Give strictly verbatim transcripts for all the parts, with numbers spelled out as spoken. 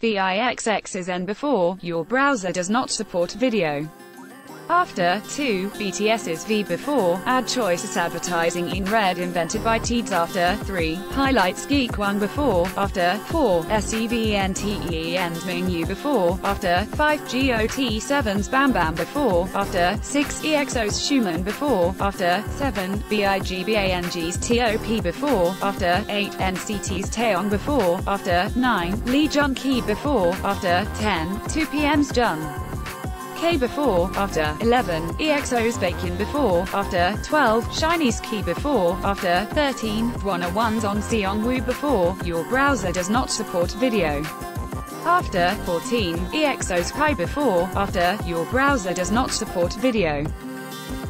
V I X X is N before, your browser does not support video. After, two, B T S is V before, add choices advertising in red invented by Teads after, three, highlights geek one before, after, four, SEVENTEEN menu before, after, five, G O T seven's Bam Bam before, after, six, EXO's Schumann before, after, seven, BIGBANG's T O P before, after, eight, N C T's TAEYON before, after, nine, Lee Jun Ki before, after, ten, two P M's Jung K before, after, eleven, EXO's Bacon before, after, twelve, Shinee's Key before, after, thirteen, Wanna One's On Seongwoo before, your browser does not support video. After, fourteen, EXO's Kai before, after, your browser does not support video.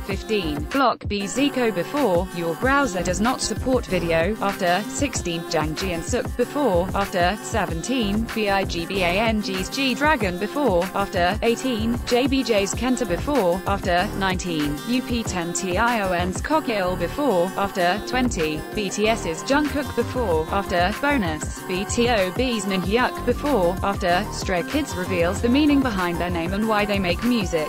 fifteen, Block B Zico before, your browser does not support video, after, sixteen, Jang Ji and Sook before, after, seventeen, BIGBANG's G-Dragon before, after, eighteen, J B J's Kenta before, after, nineteen, U P ten tion's Kokil before, after, twenty, BTS's Jungkook before, after, bonus, B T O B's Ninh-hyuk before, after, Stray Kids reveals the meaning behind their name and why they make music.